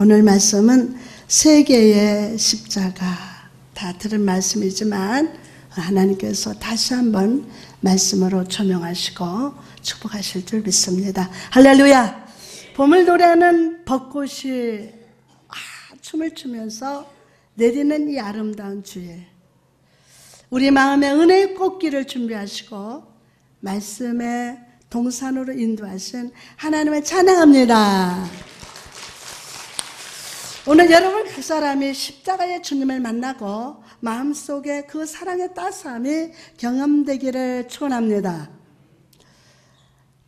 오늘 말씀은 세 개의 십자가, 다 들은 말씀이지만 하나님께서 다시 한번 말씀으로 조명하시고 축복하실 줄 믿습니다. 할렐루야! 봄을 노래하는 벚꽃이 춤을 추면서 내리는 이 아름다운 주일, 우리 마음에 은혜의 꽃길을 준비하시고 말씀의 동산으로 인도하신 하나님을 찬양합니다. 오늘 여러분 그 사람이 십자가의 주님을 만나고 마음속에 그 사랑의 따스함이 경험되기를 축원합니다.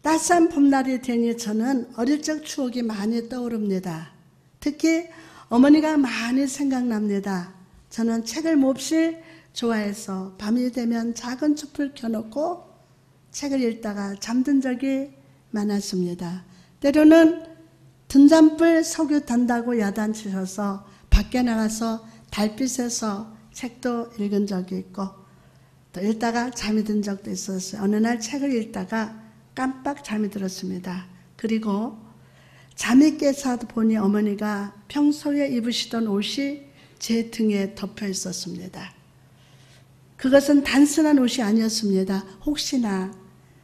따스한 봄날이 되니 저는 어릴 적 추억이 많이 떠오릅니다. 특히 어머니가 많이 생각납니다. 저는 책을 몹시 좋아해서 밤이 되면 작은 촛불 켜놓고 책을 읽다가 잠든 적이 많았습니다. 때로는 등잔불 석유 탄다고 야단치셔서 밖에 나가서 달빛에서 책도 읽은 적이 있고, 또 읽다가 잠이 든 적도 있었어요. 어느 날 책을 읽다가 깜빡 잠이 들었습니다. 그리고 잠이 깨서 보니 어머니가 평소에 입으시던 옷이 제 등에 덮여 있었습니다. 그것은 단순한 옷이 아니었습니다. 혹시나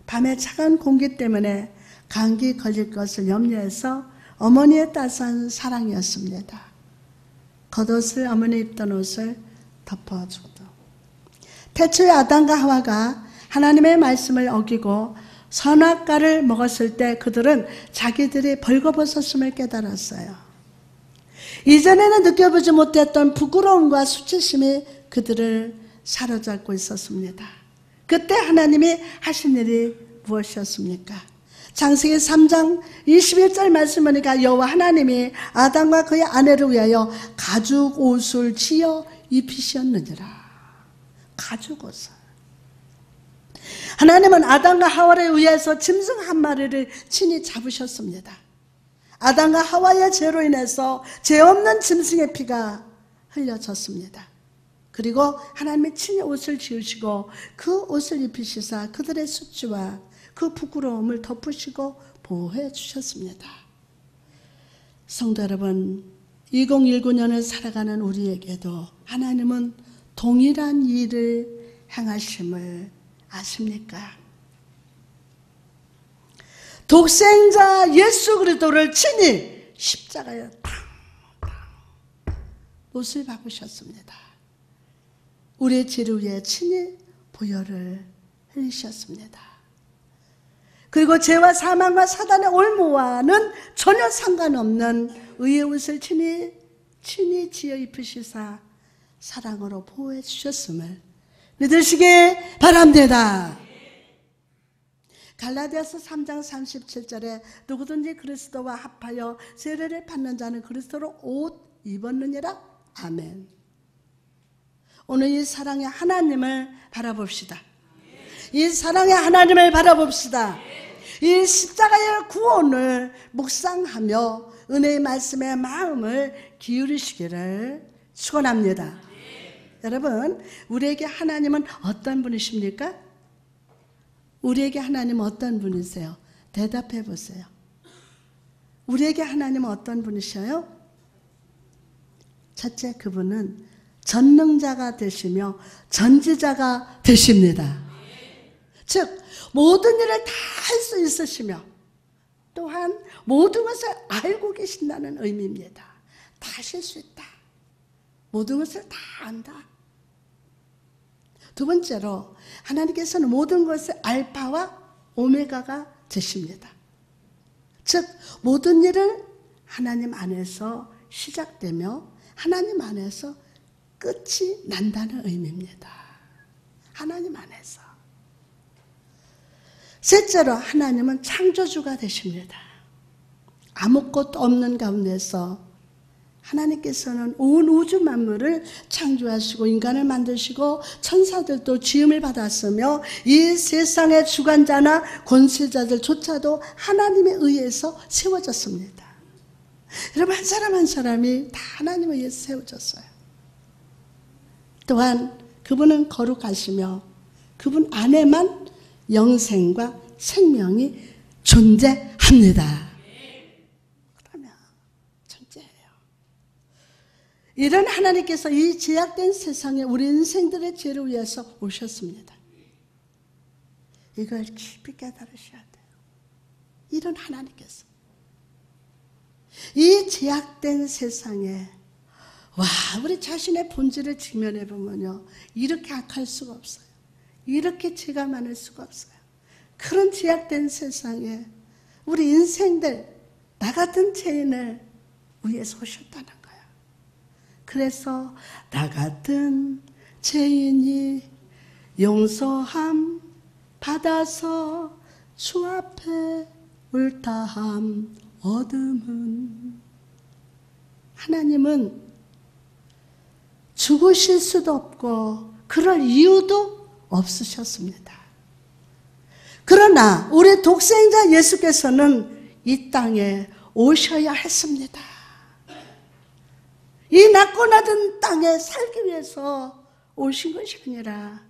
밤에 차가운 공기 때문에 감기 걸릴 것을 염려해서 어머니의 따스한 사랑이었습니다. 겉옷을, 어머니 입던 옷을 덮어주고, 태초에 아담과 하와가 하나님의 말씀을 어기고 선악과를 먹었을 때 그들은 자기들이 벌거벗었음을 깨달았어요. 이전에는 느껴보지 못했던 부끄러움과 수치심이 그들을 사로잡고 있었습니다. 그때 하나님이 하신 일이 무엇이었습니까? 창세기 3장 21절 말씀 보니까 여호와 하나님이 아담과 그의 아내를 위하여 가죽 옷을 지어 입히셨느니라. 가죽 옷을. 하나님은 아담과 하와를 위해서 짐승 한 마리를 친히 잡으셨습니다. 아담과 하와의 죄로 인해서 죄 없는 짐승의 피가 흘려졌습니다. 그리고 하나님이 친히 옷을 지으시고 그 옷을 입히시사 그들의 수치와 그 부끄러움을 덮으시고 보호해 주셨습니다. 성도 여러분, 2019년을 살아가는 우리에게도 하나님은 동일한 일을 행하심을 아십니까? 독생자 예수 그리스도를 친히 십자가에 탕탕 못을 박으셨습니다. 우리의 죄를 위해 친히 보혈을 흘리셨습니다. 그리고 죄와 사망과 사단의 올무와는 전혀 상관없는 의의 옷을 친히 지어 입히시사 사랑으로 보호해 주셨음을 믿으시기 바랍니다. 갈라디아서 3장 37절에 누구든지 그리스도와 합하여 세례를 받는 자는 그리스도로 옷 입었느니라. 아멘. 오늘 이 사랑의 하나님을 바라봅시다. 이 사랑의 하나님을 바라봅시다. 이 십자가의 구원을 묵상하며 은혜의 말씀에 마음을 기울이시기를 축원합니다. 여러분, 우리에게 하나님은 어떤 분이십니까? 우리에게 하나님은 어떤 분이세요? 대답해 보세요. 우리에게 하나님은 어떤 분이셔요? 첫째, 그분은 전능자가 되시며 전지자가 되십니다. 즉, 모든 일을 다 할 수 있으시며 또한 모든 것을 알고 계신다는 의미입니다. 다 하실 수 있다. 모든 것을 다 안다. 두 번째로, 하나님께서는 모든 것의 알파와 오메가가 되십니다. 즉, 모든 일은 하나님 안에서 시작되며 하나님 안에서 끝이 난다는 의미입니다. 하나님 안에서. 셋째로, 하나님은 창조주가 되십니다. 아무것도 없는 가운데서 하나님께서는 온 우주 만물을 창조하시고 인간을 만드시고 천사들도 지음을 받았으며 이 세상의 주관자나 권세자들조차도 하나님에 의해서 세워졌습니다. 여러분, 한 사람 한 사람이 다 하나님에 의해서 세워졌어요. 또한 그분은 거룩하시며 그분 안에만 영생과 생명이 존재합니다. 그러면 존재해요. 이런 하나님께서 이 죄악된 세상에 우리 인생들의 죄를 위해서 오셨습니다. 이걸 깊이 깨달으셔야 돼요. 이런 하나님께서 이 죄악된 세상에 와, 우리 자신의 본질을 직면해보면요, 이렇게 악할 수가 없어요. 이렇게 죄가 많을 수가 없어요. 그런 죄악된 세상에 우리 인생들, 나 같은 죄인을 위해서 오셨다는 거예요. 그래서 나 같은 죄인이 용서함 받아서 주 앞에 울타함 얻음은, 하나님은 죽으실 수도 없고 그럴 이유도 없으셨습니다. 그러나 우리 독생자 예수께서는 이 땅에 오셔야 했습니다. 이 낮고 낮은 땅에 살기 위해서 오신 것이 아니라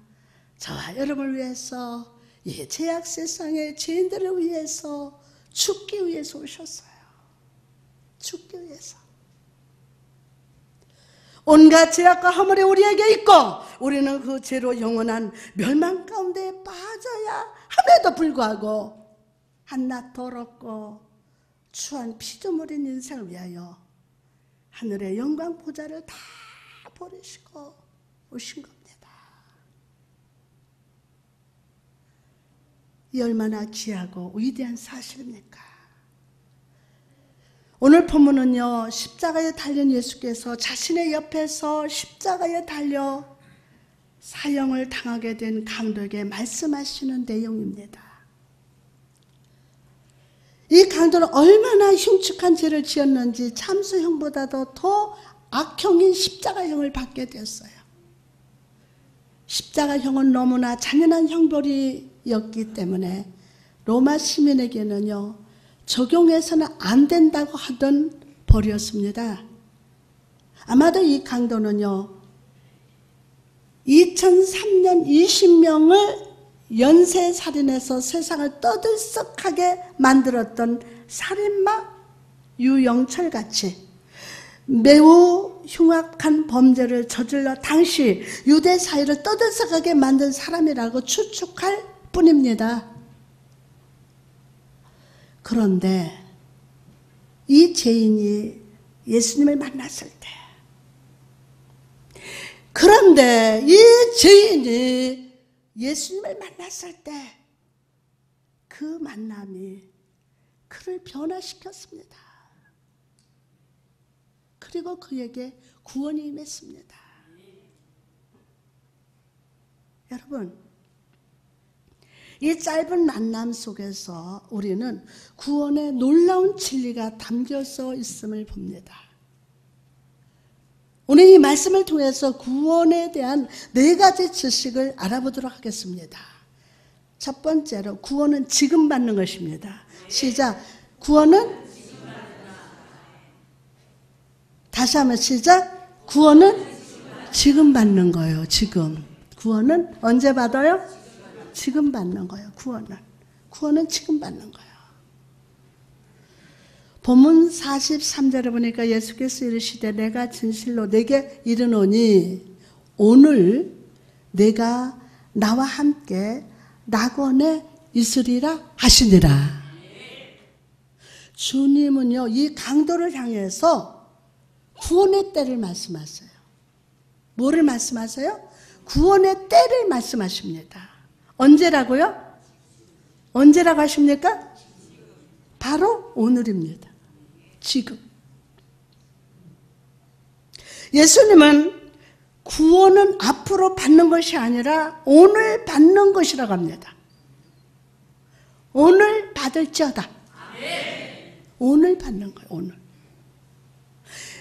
저와 여러분을 위해서, 이 죄악 세상의 죄인들을 위해서 죽기 위해서 오셨어요. 죽기 위해서. 온갖 죄악과 허물이 우리에게 있고 우리는 그 죄로 영원한 멸망 가운데 빠져야 함에도 불구하고 한낱 더럽고 추한 피조물인 인생을 위하여 하늘의 영광 보좌를 다 버리시고 오신 겁니다. 이 얼마나 귀하고 위대한 사실입니까? 오늘 본문은요, 십자가에 달린 예수께서 자신의 옆에서 십자가에 달려 사형을 당하게 된 강도에게 말씀하시는 내용입니다. 이 강도는 얼마나 흉측한 죄를 지었는지 참수형보다도 더 악형인 십자가형을 받게 되었어요. 십자가형은 너무나 잔인한 형벌이었기 때문에 로마 시민에게는요, 적용해서는 안 된다고 하던 벌이었습니다. 아마도 이 강도는요, 2003년 20명을 연쇄살인해서 세상을 떠들썩하게 만들었던 살인마 유영철같이 매우 흉악한 범죄를 저질러 당시 유대 사회를 떠들썩하게 만든 사람이라고 추측할 뿐입니다. 그런데 이 죄인이 예수님을 만났을 때, 그런데 이 죄인이 예수님을 만났을 때 그 만남이 그를 변화시켰습니다. 그리고 그에게 구원이 임했습니다. 여러분, 이 짧은 만남 속에서 우리는 구원의 놀라운 진리가 담겨서 있음을 봅니다. 오늘 이 말씀을 통해서 구원에 대한 네 가지 지식을 알아보도록 하겠습니다. 첫 번째로, 구원은 지금 받는 것입니다. 시작. 구원은, 다시 한번 시작. 구원은 지금 받는 거예요. 지금. 구원은 언제 받아요? 지금 받는 거예요. 구원은 지금 받는 거예요. 본문 43절에 보니까 예수께서 이르시되 내가 진실로 내게 이르노니 오늘 내가 나와 함께 낙원에 있으리라 하시니라. 주님은요, 이 강도를 향해서 구원의 때를 말씀하세요. 뭐를 말씀하세요? 구원의 때를 말씀하십니다. 언제라고요? 언제라고 하십니까? 바로 오늘입니다. 지금. 예수님은 구원은 앞으로 받는 것이 아니라 오늘 받는 것이라고 합니다. 오늘 받을지어다. 오늘 받는 거예요. 오늘.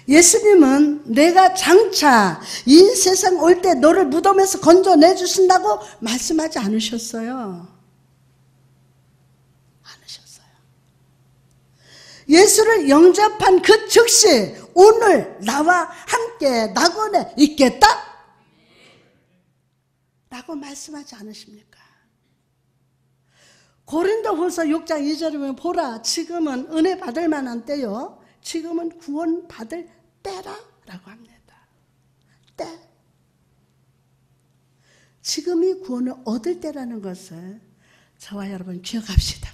예수님은 내가 장차 이 세상 올 때 너를 무덤에서 건져내 주신다고 말씀하지 않으셨어요. 않으셨어요. 예수를 영접한 그 즉시 오늘 나와 함께 낙원에 있겠다 라고 말씀하지 않으십니까? 고린도후서 6장 2절에 보면 보라 지금은 은혜 받을 만한 때요, 지금은 구원 받을 때라라고 합니다. 때, 지금이 구원을 얻을 때라는 것을 저와 여러분 기억합시다.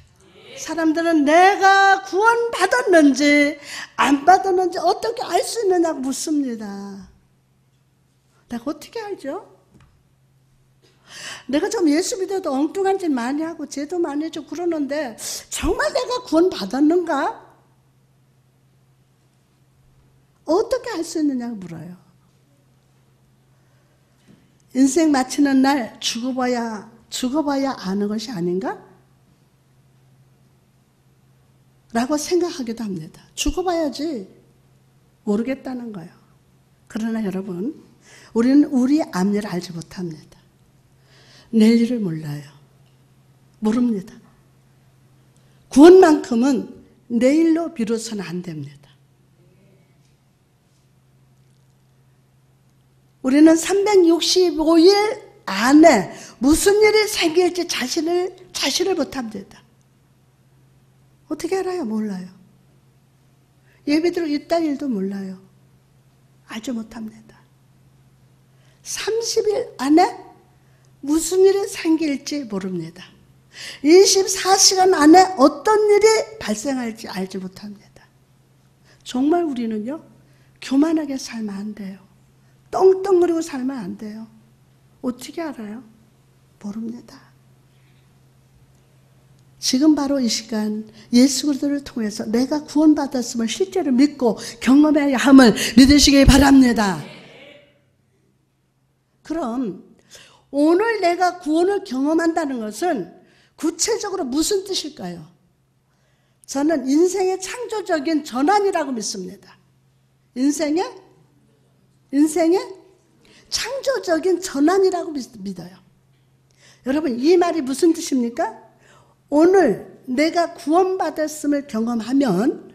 사람들은 내가 구원 받았는지 안 받았는지 어떻게 알 수 있느냐 묻습니다. 내가 어떻게 알죠? 내가 좀 예수 믿어도 엉뚱한 짓 많이 하고 죄도 많이 해줘 그러는데 정말 내가 구원 받았는가? 어떻게 알 수 있느냐고 물어요. 인생 마치는 날 죽어봐야 아는 것이 아닌가? 라고 생각하기도 합니다. 죽어봐야지 모르겠다는 거예요. 그러나 여러분, 우리는 우리 앞일을 알지 못합니다. 내일 일을 몰라요. 모릅니다. 구원만큼은 내일로 미뤄서는 안 됩니다. 우리는 365일 안에 무슨 일이 생길지 자신을 못합니다. 어떻게 알아요? 몰라요. 예배대로 이딴 일도 몰라요. 알지 못합니다. 30일 안에 무슨 일이 생길지 모릅니다. 24시간 안에 어떤 일이 발생할지 알지 못합니다. 정말 우리는요, 교만하게 살면 안 돼요. 떵떵거리고 살면 안 돼요. 어떻게 알아요? 모릅니다. 지금 바로 이 시간 예수 그리스도를 통해서 내가 구원받았음을 실제로 믿고 경험해야 함을 믿으시길 바랍니다. 그럼 오늘 내가 구원을 경험한다는 것은 구체적으로 무슨 뜻일까요? 저는 인생의 창조적인 전환이라고 믿습니다. 인생의 창조적인 전환이라고 믿어요. 여러분, 이 말이 무슨 뜻입니까? 오늘 내가 구원받았음을 경험하면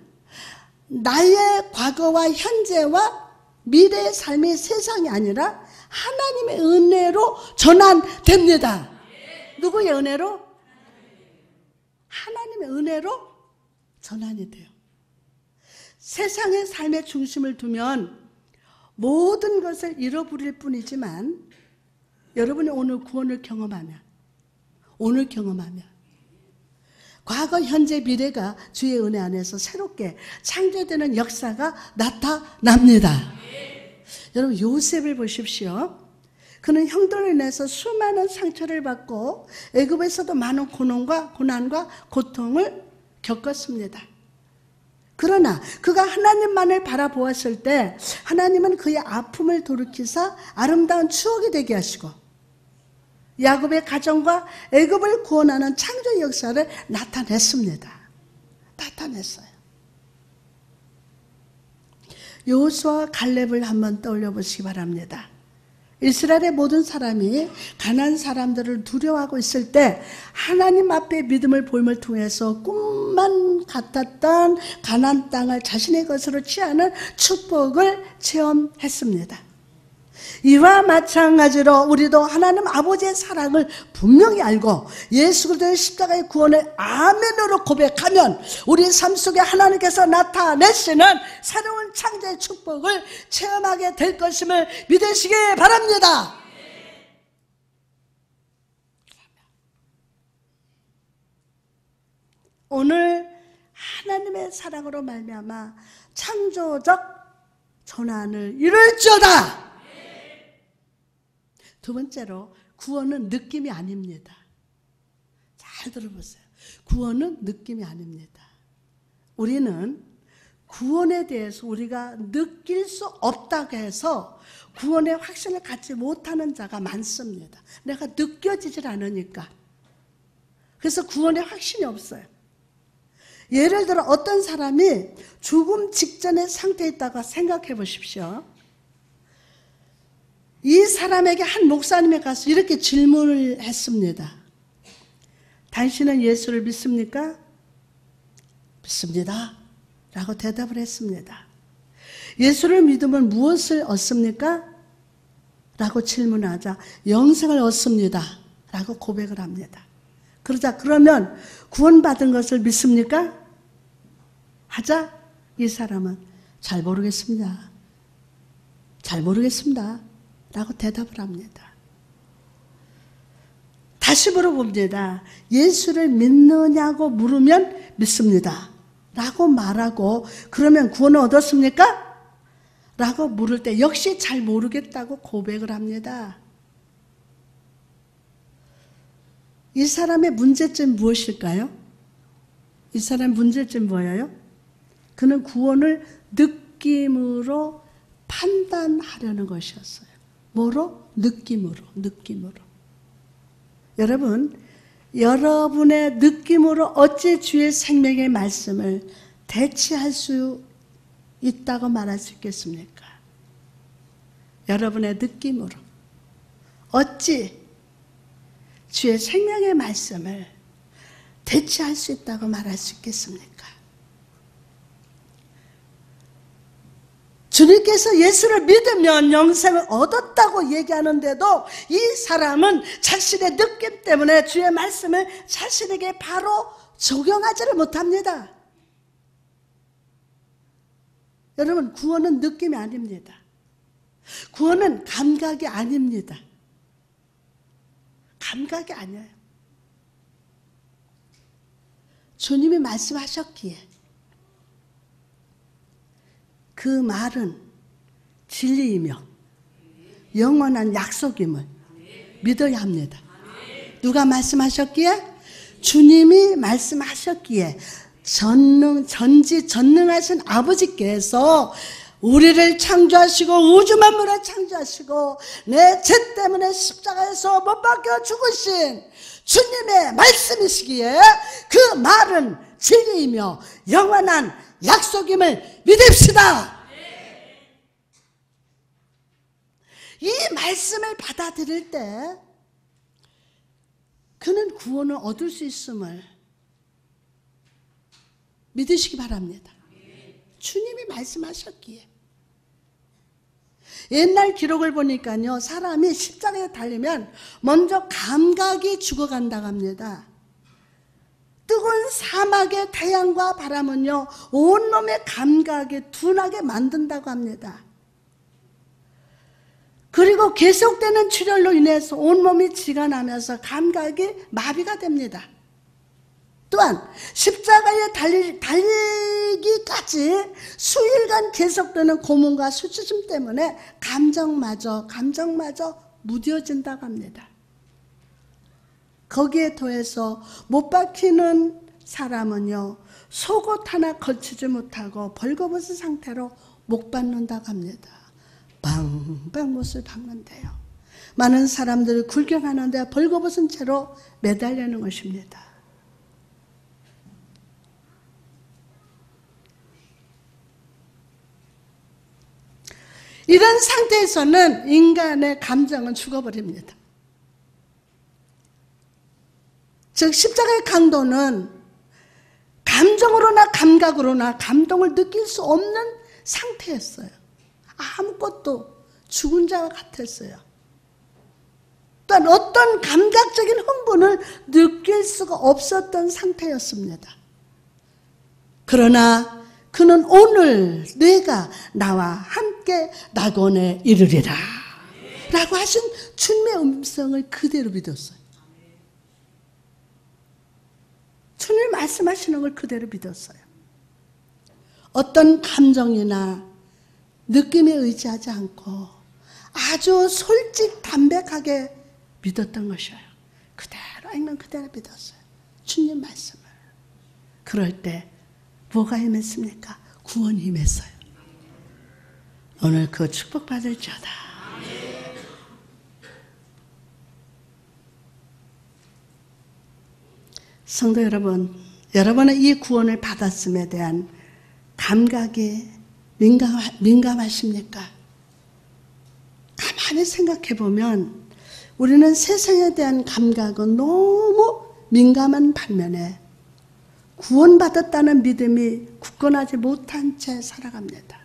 나의 과거와 현재와 미래의 삶이 세상이 아니라 하나님의 은혜로 전환됩니다. 누구의 은혜로? 하나님의 은혜로 전환이 돼요. 세상의 삶의 중심을 두면 모든 것을 잃어버릴 뿐이지만, 여러분이 오늘 구원을 경험하면 과거, 현재, 미래가 주의 은혜 안에서 새롭게 창조되는 역사가 나타납니다. 여러분, 요셉을 보십시오. 그는 형들로 인해서 수많은 상처를 받고 애굽에서도 많은 고난과 고통을 겪었습니다. 그러나 그가 하나님만을 바라보았을 때 하나님은 그의 아픔을 돌이키사 아름다운 추억이 되게 하시고 야곱의 가정과 애굽을 구원하는 창조 역사를 나타냈어요. 여호수아와 갈렙을 한번 떠올려 보시기 바랍니다. 이스라엘의 모든 사람이 가나안 사람들을 두려워하고 있을 때 하나님 앞에 믿음을 보임을 통해서 꿈만 같았던 가나안 땅을 자신의 것으로 취하는 축복을 체험했습니다. 이와 마찬가지로 우리도 하나님 아버지의 사랑을 분명히 알고 예수 그리스도의 십자가의 구원을 아멘으로 고백하면 우리 삶 속에 하나님께서 나타내시는 새로운 창조의 축복을 체험하게 될 것임을 믿으시기 바랍니다. 오늘 하나님의 사랑으로 말미암아 창조적 전환을 이룰지어다. 두 번째로, 구원은 느낌이 아닙니다. 잘 들어보세요. 구원은 느낌이 아닙니다. 우리는 구원에 대해서 우리가 느낄 수 없다고 해서 구원의 확신을 갖지 못하는 자가 많습니다. 내가 느껴지질 않으니까. 그래서 구원의 확신이 없어요. 예를 들어 어떤 사람이 죽음 직전의 상태에 있다고 생각해 보십시오. 이 사람에게 한 목사님에 가서 이렇게 질문을 했습니다. 당신은 예수를 믿습니까? 믿습니다. 라고 대답을 했습니다. 예수를 믿으면 무엇을 얻습니까? 라고 질문하자 영생을 얻습니다. 라고 고백을 합니다. 그러자 그러면 구원받은 것을 믿습니까? 하자 이 사람은 잘 모르겠습니다. 라고 대답을 합니다. 다시 물어봅니다. 예수를 믿느냐고 물으면 믿습니다 라고 말하고, 그러면 구원을 얻었습니까? 라고 물을 때 역시 잘 모르겠다고 고백을 합니다. 이 사람의 문제점 무엇일까요? 이 사람의 문제점 뭐예요? 그는 구원을 느낌으로 판단하려는 것이었어요. 뭐로? 느낌으로. 여러분, 여러분의 느낌으로 어찌 주의 생명의 말씀을 대치할 수 있다고 말할 수 있겠습니까? 여러분의 느낌으로 어찌 주의 생명의 말씀을 대체할 수 있다고 말할 수 있겠습니까? 주님께서 예수를 믿으면 영생을 얻었다고 얘기하는데도 이 사람은 자신의 느낌 때문에 주의 말씀을 자신에게 바로 적용하지를 못합니다. 여러분, 구원은 느낌이 아닙니다. 구원은 감각이 아닙니다. 감각이 아니에요. 주님이 말씀하셨기에 그 말은 진리이며 영원한 약속임을 믿어야 합니다. 누가 말씀하셨기에? 주님이 말씀하셨기에 전지전능하신 아버지께서 우리를 창조하시고 우주만물을 창조하시고 내 죄 때문에 십자가에서 못 박혀 죽으신 주님의 말씀이시기에 그 말은 진리이며 영원한 약속임을 믿읍시다. 이 말씀을 받아들일 때 그는 구원을 얻을 수 있음을 믿으시기 바랍니다. 주님이 말씀하셨기에. 옛날 기록을 보니까요, 사람이 십자가에 달리면 먼저 감각이 죽어간다고 합니다. 뜨거운 사막의 태양과 바람은요, 온몸의 감각이 둔하게 만든다고 합니다. 그리고 계속되는 출혈로 인해서 온몸이 지가 나면서 감각이 마비가 됩니다. 또한 십자가에 달리기까지 수일간 계속되는 고문과 수치심 때문에 감정마저 무뎌진다고 합니다. 거기에 더해서 못 박히는 사람은요, 속옷 하나 걸치지 못하고 벌거벗은 상태로 못 박는다고 합니다. 방방 못을 박는데요, 많은 사람들을 굴경하는데 벌거벗은 채로 매달리는 것입니다. 이런 상태에서는 인간의 감정은 죽어버립니다. 즉, 십자가의 강도는 감정으로나 감각으로나 감동을 느낄 수 없는 상태였어요. 아무것도 죽은 자와 같았어요. 또한 어떤 감각적인 흥분을 느낄 수가 없었던 상태였습니다. 그러나 그는 오늘 내가 나와 함께 낙원에 이르리라 라고 하신 주님의 음성을 그대로 믿었어요. 주님 말씀하시는 걸 그대로 믿었어요. 어떤 감정이나 느낌에 의지하지 않고 아주 담백하게 믿었던 것이에요. 그대로 믿었어요. 주님 말씀을. 그럴 때 뭐가 임했습니까? 구원이 임했어요. 오늘 그 축복받을지어다. 성도 여러분, 여러분은 이 구원을 받았음에 대한 감각에 민감하십니까? 가만히 생각해 보면 우리는 세상에 대한 감각은 너무 민감한 반면에 구원받았다는 믿음이 굳건하지 못한 채 살아갑니다.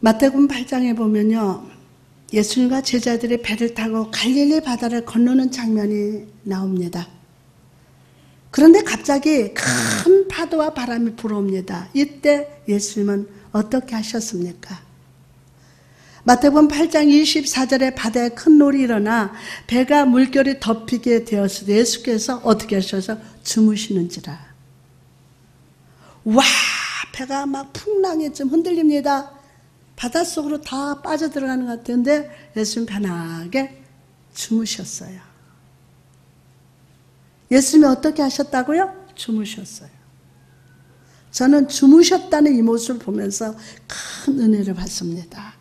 마태복음 8장에 보면요, 예수님과 제자들이 배를 타고 갈릴리 바다를 건너는 장면이 나옵니다. 그런데 갑자기 큰 파도와 바람이 불어옵니다. 이때 예수님은 어떻게 하셨습니까? 마태복음 8장 24절에 바다에 큰 놀이 일어나 배가 물결이 덮이게 되었을 때 예수께서 어떻게 하셔서 주무시는지라. 와, 배가 막 풍랑에 좀 흔들립니다. 바닷속으로 다 빠져들어가는 것 같은데 예수님 편하게 주무셨어요. 예수님이 어떻게 하셨다고요? 주무셨어요. 저는 주무셨다는 이 모습을 보면서 큰 은혜를 받습니다.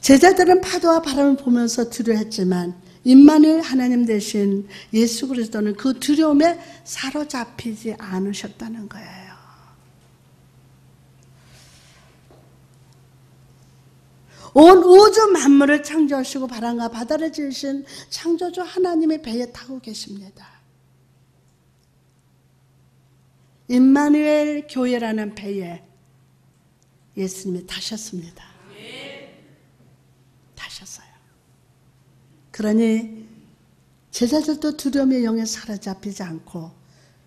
제자들은 파도와 바람을 보면서 두려워했지만 임마누엘 하나님 대신 예수 그리스도는 그 두려움에 사로잡히지 않으셨다는 거예요. 온 우주 만물을 창조하시고 바람과 바다를 지으신 창조주 하나님의 배에 타고 계십니다. 임마누엘 교회라는 배에 예수님이 타셨습니다. 타셨어요. 그러니 제자들도 두려움의 영에 사로잡히지 않고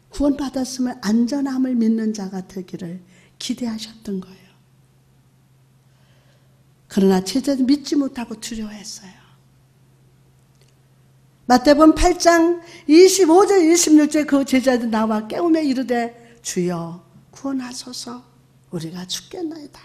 구원받았음을 안전함을 믿는 자가 되기를 기대하셨던 거예요. 그러나 제자들 믿지 못하고 두려워했어요. 마태복음 8장 25절 26절 그 제자들 나와 깨우며 이르되 주여 구원하소서 우리가 죽겠나이다.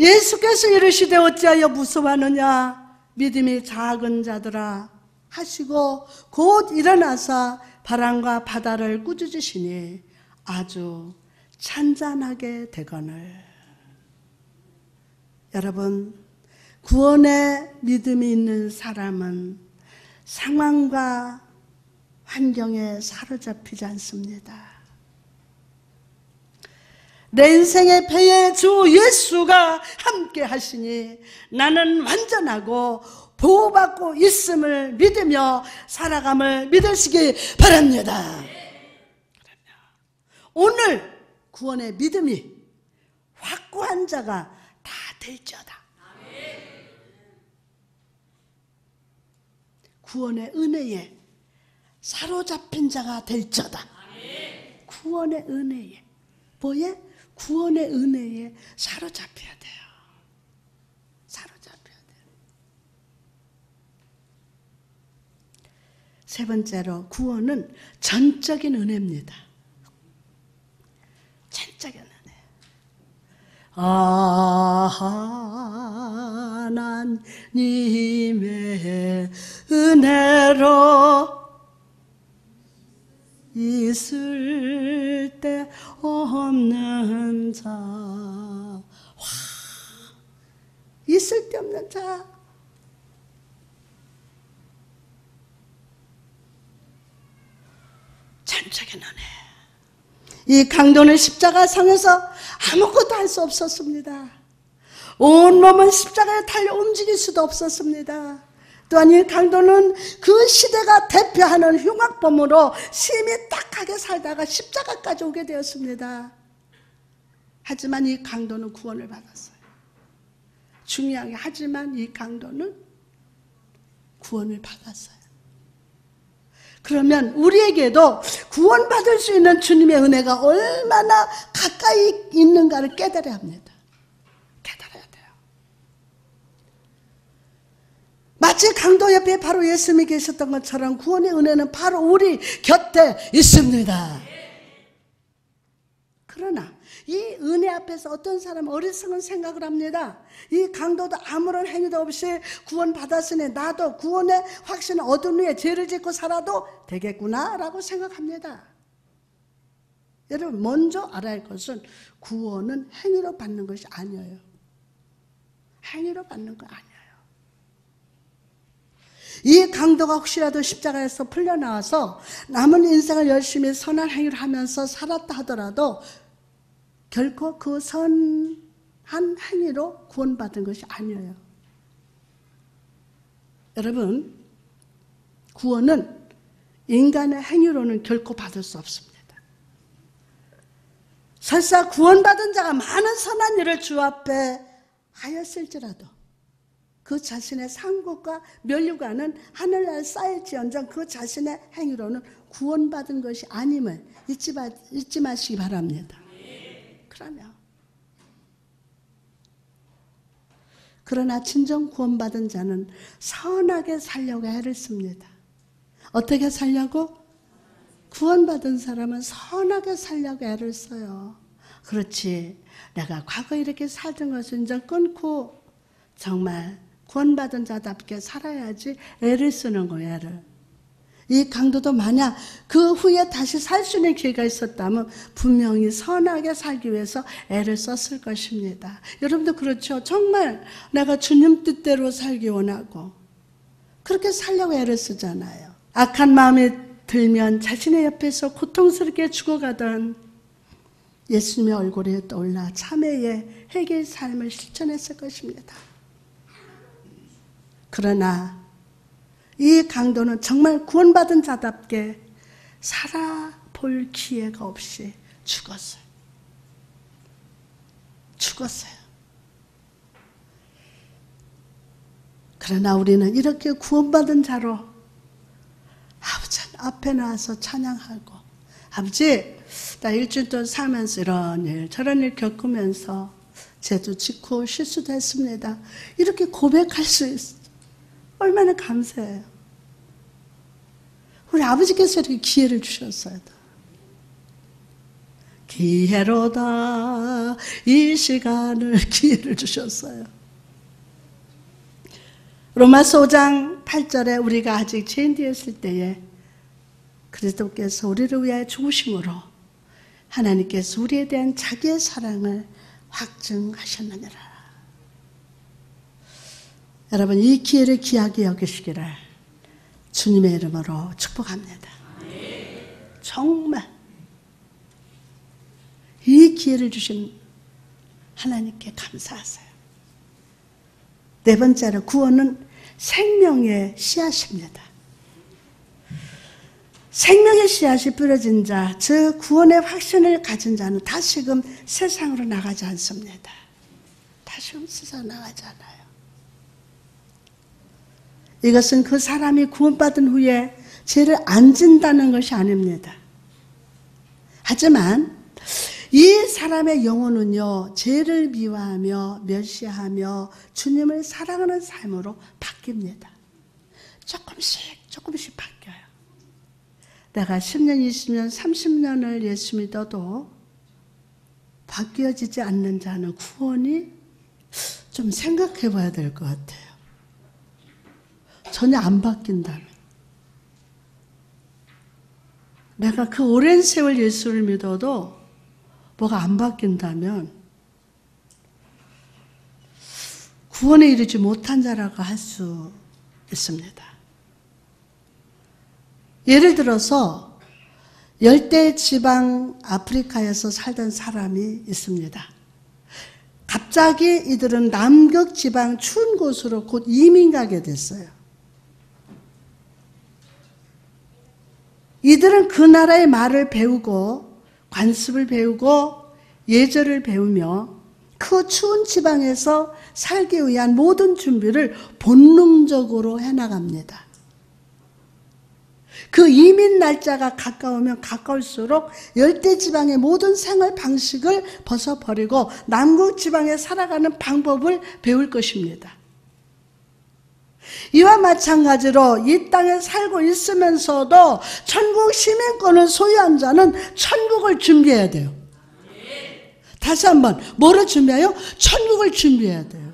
예수께서 이르시되 어찌하여 무서워하느냐 믿음이 작은 자들아 하시고 곧 일어나사 바람과 바다를 꾸짖으시니 아주 찬잔하게 되거늘. 여러분, 구원의 믿음이 있는 사람은 상황과 환경에 사로잡히지 않습니다. 내 인생의 배에 주 예수가 함께 하시니 나는 완전하고 보호받고 있음을 믿으며 살아감을 믿으시기 바랍니다. 오늘 구원의 믿음이 확고한 자가 다 될지어다. 아멘. 구원의 은혜에 사로잡힌 자가 될지어다. 아멘. 구원의 은혜에 뭐에? 구원의 은혜에 사로잡혀야 돼요. 사로잡혀야 돼요. 세 번째로 구원은 전적인 은혜입니다. 아, 하나님의 은혜로 있을 때 없는 자. 와, 있을 때 없는 자. 전적인 은혜. 이 강도는 십자가상에서 아무것도 할 수 없었습니다. 온몸은 십자가에 달려 움직일 수도 없었습니다. 또한 이 강도는 그 시대가 대표하는 흉악범으로 심히 딱하게 살다가 십자가까지 오게 되었습니다. 하지만 이 강도는 구원을 받았어요. 중요한 게 하지만 이 강도는 구원을 받았어요. 그러면 우리에게도 구원받을 수 있는 주님의 은혜가 얼마나 가까이 있는가를 깨달아야 합니다. 깨달아야 돼요. 마치 강도 옆에 바로 예수님이 계셨던 것처럼 구원의 은혜는 바로 우리 곁에 있습니다. 그러나 이 은혜 앞에서 어떤 사람은 어리석은 생각을 합니다. 이 강도도 아무런 행위도 없이 구원받았으니 나도 구원의 확신을 얻은 후에 죄를 짓고 살아도 되겠구나 라고 생각합니다. 여러분, 먼저 알아야 할 것은 구원은 행위로 받는 것이 아니에요. 행위로 받는 거 아니에요. 이 강도가 혹시라도 십자가에서 풀려나와서 남은 인생을 열심히 선한 행위를 하면서 살았다 하더라도 결코 그 선한 행위로 구원받은 것이 아니에요. 여러분, 구원은 인간의 행위로는 결코 받을 수 없습니다. 설사 구원받은 자가 많은 선한 일을 주 앞에 하였을지라도 그 자신의 상급과 면류관은 하늘나라에 쌓일지언정 그 자신의 행위로는 구원받은 것이 아님을 잊지 마시기 바랍니다. 그러면 그러나 진정 구원받은 자는 선하게 살려고 애를 씁니다. 어떻게 살려고? 구원받은 사람은 선하게 살려고 애를 써요. 그렇지, 내가 과거 이렇게 살던 것을 이제 끊고 정말 구원받은 자답게 살아야지 애를 쓰는 거예요. 애를. 이 강도도 만약 그 후에 다시 살 수 있는 기회가 있었다면 분명히 선하게 살기 위해서 애를 썼을 것입니다. 여러분도 그렇죠? 정말 내가 주님 뜻대로 살기 원하고 그렇게 살려고 애를 쓰잖아요. 악한 마음이 들면 자신의 옆에서 고통스럽게 죽어가던 예수님의 얼굴이 떠올라 참회의 회개의 삶을 실천했을 것입니다. 그러나 이 강도는 정말 구원받은 자답게 살아볼 기회가 없이 죽었어요. 죽었어요. 그러나 우리는 이렇게 구원받은 자로 아버지 앞에 나와서 찬양하고, 아버지 나 일주일 동안 살면서 이런 일 저런 일 겪으면서 죄도 짓고 실수도 했습니다. 이렇게 고백할 수 있어요. 얼마나 감사해요. 우리 아버지께서 이렇게 기회를 주셨어요. 기회로다, 이 시간을 기회를 주셨어요. 로마서 5장 8절에 우리가 아직 죄인 되었을 때에 그리스도께서 우리를 위하여 죽으심으로 하나님께서 우리에 대한 자기의 사랑을 확증하셨느니라. 여러분, 이 기회를 귀하게 여기시기를 주님의 이름으로 축복합니다. 정말 이 기회를 주신 하나님께 감사하세요. 네 번째로, 구원은 생명의 씨앗입니다. 생명의 씨앗이 뿌려진 자, 즉 구원의 확신을 가진 자는 다시금 세상으로 나가지 않습니다. 다시금 세상으로 나가지 않아요. 이것은 그 사람이 구원받은 후에 죄를 안 진다는 것이 아닙니다. 하지만 이 사람의 영혼은요, 죄를 미워하며 멸시하며 주님을 사랑하는 삶으로 바뀝니다. 조금씩 조금씩 바뀌어요. 내가 10년, 20년, 30년을 예수 믿어도 바뀌어지지 않는 자는 구원이 좀 생각해 봐야 될 것 같아요. 전혀 안 바뀐다면, 내가 그 오랜 세월 예수를 믿어도 뭐가 안 바뀐다면 구원에 이르지 못한 자라고 할 수 있습니다. 예를 들어서 열대 지방 아프리카에서 살던 사람이 있습니다. 갑자기 이들은 남극 지방 추운 곳으로 곧 이민 가게 됐어요. 이들은 그 나라의 말을 배우고 관습을 배우고 예절을 배우며 그 추운 지방에서 살기 위한 모든 준비를 본능적으로 해나갑니다. 그 이민 날짜가 가까우면 가까울수록 열대 지방의 모든 생활 방식을 벗어버리고 남극 지방에 살아가는 방법을 배울 것입니다. 이와 마찬가지로 이 땅에 살고 있으면서도 천국 시민권을 소유한 자는 천국을 준비해야 돼요. 다시 한번, 뭐를 준비해요? 천국을 준비해야 돼요.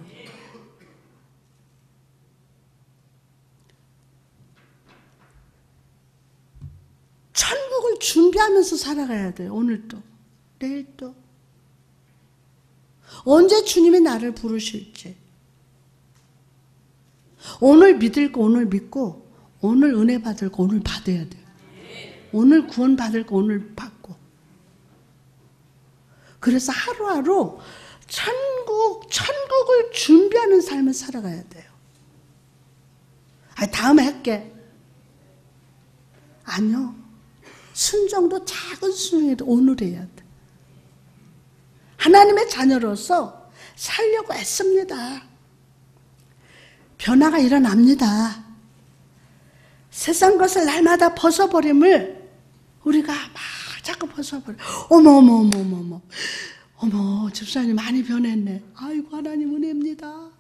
천국을 준비하면서 살아가야 돼요. 오늘도, 내일도. 언제 주님이 나를 부르실지. 오늘 믿을 거 오늘 믿고, 오늘 은혜 받을 거 오늘 받아야 돼요. 오늘 구원 받을 거 오늘 받고. 그래서 하루하루 천국을 준비하는 삶을 살아가야 돼요. 아, 다음에 할게. 아니요. 순종도 작은 순종이라도 오늘 해야 돼. 하나님의 자녀로서 살려고 애씁니다. 변화가 일어납니다. 세상 것을 날마다 벗어버림을 우리가 막 자꾸 벗어버려. 어머 집사님 많이 변했네. 아이고, 하나님 은혜입니다.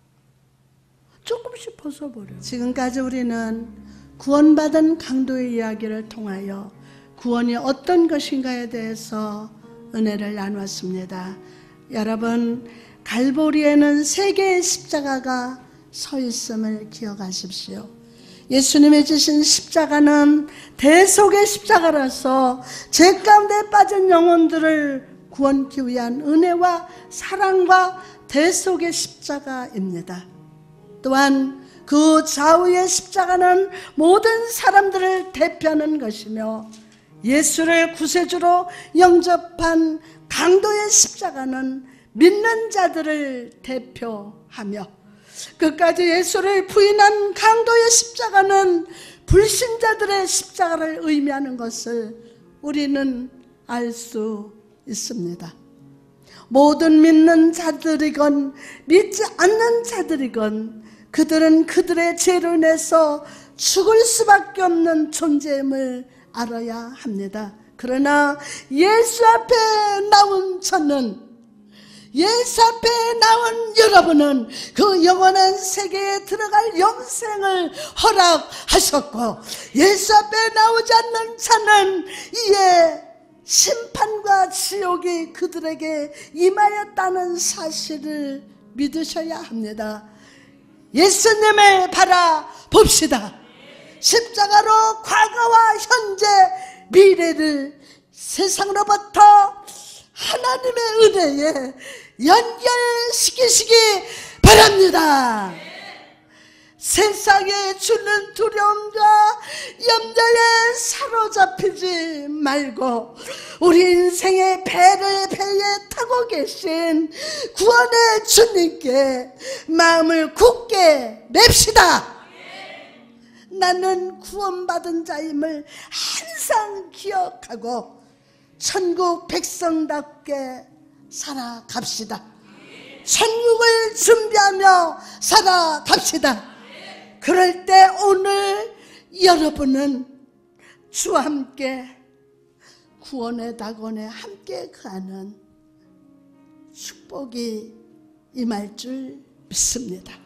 조금씩 벗어버려. 지금까지 우리는 구원받은 강도의 이야기를 통하여 구원이 어떤 것인가에 대해서 은혜를 나누었습니다. 여러분, 갈보리에는 세 개의 십자가가 서 있음을 기억하십시오. 예수님이 지신 십자가는 대속의 십자가라서 죄 가운데 빠진 영혼들을 구원하기 위한 은혜와 사랑과 대속의 십자가입니다. 또한 그 좌우의 십자가는 모든 사람들을 대표하는 것이며, 예수를 구세주로 영접한 강도의 십자가는 믿는 자들을 대표하며, 끝까지 예수를 부인한 강도의 십자가는 불신자들의 십자가를 의미하는 것을 우리는 알 수 있습니다. 모든 믿는 자들이건 믿지 않는 자들이건 그들은 그들의 죄로 인해서 죽을 수밖에 없는 존재임을 알아야 합니다. 그러나 예수 앞에 나온 저는, 예수 앞에 나온 여러분은 그 영원한 세계에 들어갈 영생을 허락하셨고, 예수 앞에 나오지 않는 자는 이에 심판과 지옥이 그들에게 임하였다는 사실을 믿으셔야 합니다. 예수님을 바라봅시다. 십자가로 과거와 현재, 미래를 세상으로부터 하나님의 은혜에 연결시키시기 바랍니다. 세상에 주는 두려움과 염려에 사로잡히지 말고 우리 인생의 배에 타고 계신 구원의 주님께 마음을 굳게 맵시다. 나는 구원받은 자임을 항상 기억하고 천국 백성답게 살아갑시다. 천국을 준비하며 살아갑시다. 그럴 때 오늘 여러분은 주와 함께 구원의 낙원에 함께 가는 축복이 임할 줄 믿습니다.